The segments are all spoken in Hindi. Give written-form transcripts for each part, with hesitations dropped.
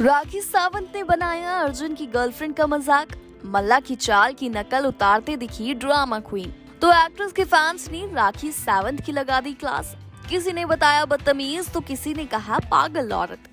राखी सावंत ने बनाया अर्जुन की गर्लफ्रेंड का मजाक, मल्ला की चाल की नकल उतारते दिखी ड्रामा क्वीन। तो एक्ट्रेस के फैंस ने राखी सावंत की लगा दी क्लास। किसी ने बताया बदतमीज तो किसी ने कहा पागल औरत।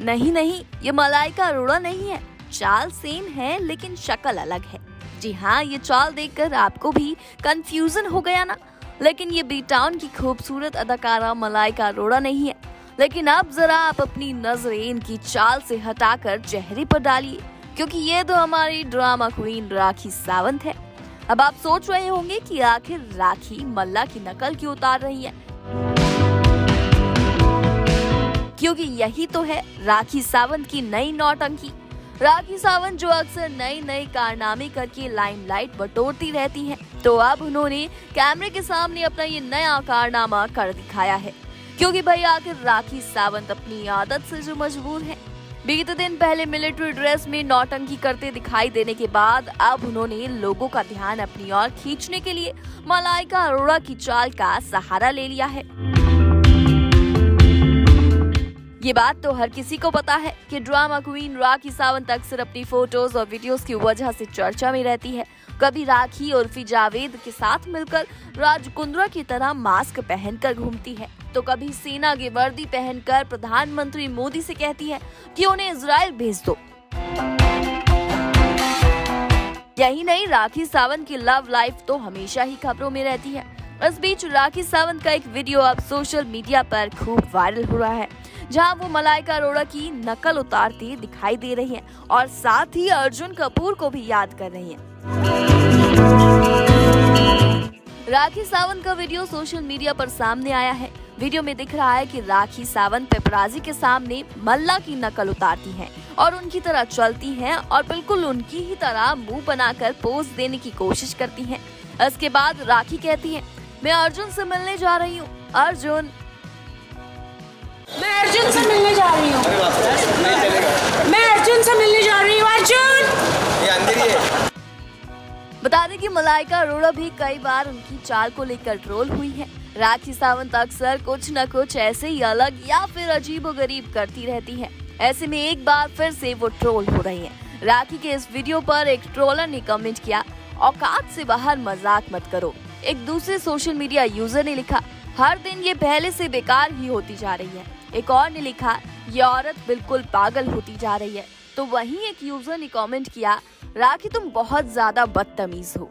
नहीं, ये मलाइका अरोड़ा नहीं है। चाल सेम है लेकिन शक्ल अलग है। जी हाँ, ये चाल देखकर आपको भी कंफ्यूजन हो गया ना। लेकिन ये बी टाउन की खूबसूरत अदाकारा मलाइका अरोड़ा नहीं है। लेकिन अब जरा आप अपनी नजरें इनकी चाल से हटाकर चेहरे पर डालिए, क्योंकि ये तो हमारी ड्रामा क्वीन राखी सावंत है। अब आप सोच रहे होंगे कि आखिर राखी मल्ला की नकल क्यों उतार रही है, क्योंकि यही तो है राखी सावंत की नई नौटंकी। राखी सावंत जो अक्सर नए कारनामे करके लाइमलाइट बटोरती रहती है, तो अब उन्होंने कैमरे के सामने अपना ये नया कारनामा कर दिखाया है। क्योंकि भाई आखिर राखी सावंत अपनी आदत से जो मजबूर है। बीते दिन पहले मिलिट्री ड्रेस में नौटंकी करते दिखाई देने के बाद अब उन्होंने लोगों का ध्यान अपनी ओर खींचने के लिए मलाइका अरोड़ा की चाल का सहारा ले लिया है। ये बात तो हर किसी को पता है कि ड्रामा क्वीन राखी सावंत अक्सर अपनी फोटोज और वीडियोज की वजह से चर्चा में रहती है। कभी राखी उर्फी जावेद के साथ मिलकर राजकुंद्रा की तरह मास्क पहनकर घूमती है, तो कभी सेना की वर्दी पहनकर प्रधानमंत्री मोदी से कहती है कि उन्हें इजराइल भेज दो। यही नहीं, राखी सावंत की लव लाइफ तो हमेशा ही खबरों में रहती है। इस बीच राखी सावंत का एक वीडियो अब सोशल मीडिया पर खूब वायरल हो रहा है, जहां वो मलाइका अरोड़ा की नकल उतारती दिखाई दे रही है और साथ ही अर्जुन कपूर को भी याद कर रही है। राखी सावंत का वीडियो सोशल मीडिया पर सामने आया है। वीडियो में दिख रहा है कि राखी सावंत पेपराजी के सामने मल्ला की नकल उतारती हैं और उनकी तरह चलती हैं और बिल्कुल उनकी ही तरह मुंह बनाकर पोज देने की कोशिश करती हैं। इसके बाद राखी कहती है, मैं अर्जुन से मिलने जा रही हूँ। अर्जुन, बता दें कि मलाइका अरोड़ा भी कई बार उनकी चाल को लेकर ट्रोल हुई है। राखी सावंत अक्सर कुछ न कुछ ऐसे ही अलग या फिर अजीबोगरीब करती रहती है। ऐसे में एक बार फिर से वो ट्रोल हो रही हैं। राखी के इस वीडियो पर एक ट्रोलर ने कमेंट किया, औकात से बाहर मजाक मत करो। एक दूसरे सोशल मीडिया यूजर ने लिखा, हर दिन ये पहले से बेकार ही होती जा रही है। एक और ने लिखा, ये औरत बिल्कुल पागल होती जा रही है। तो वहीं एक यूजर ने कमेंट किया, राखी तुम बहुत ज्यादा बदतमीज हो।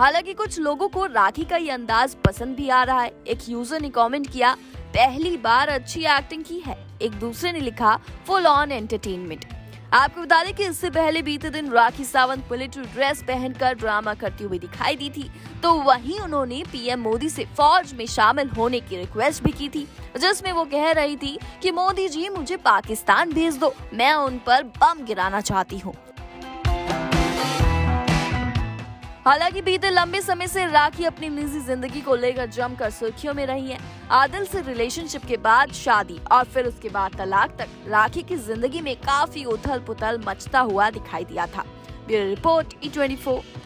हालांकि कुछ लोगों को राखी का ये अंदाज पसंद भी आ रहा है। एक यूजर ने कमेंट किया, पहली बार अच्छी एक्टिंग की है। एक दूसरे ने लिखा, फुल ऑन एंटरटेनमेंट। आपको बता दें कि इससे पहले बीते दिन राखी सावंत मिलिट्री ड्रेस पहनकर ड्रामा करती हुई दिखाई दी थी, तो वहीं उन्होंने पीएम मोदी से फौज में शामिल होने की रिक्वेस्ट भी की थी, जिसमें वो कह रही थी कि मोदी जी मुझे पाकिस्तान भेज दो, मैं उन पर बम गिराना चाहती हूँ। हालांकि बीते लंबे समय से राखी अपनी निजी जिंदगी को लेकर जमकर सुर्खियों में रही है। आदिल से रिलेशनशिप के बाद शादी और फिर उसके बाद तलाक तक राखी की जिंदगी में काफी उथल पुथल मचता हुआ दिखाई दिया था। Bureau report E24।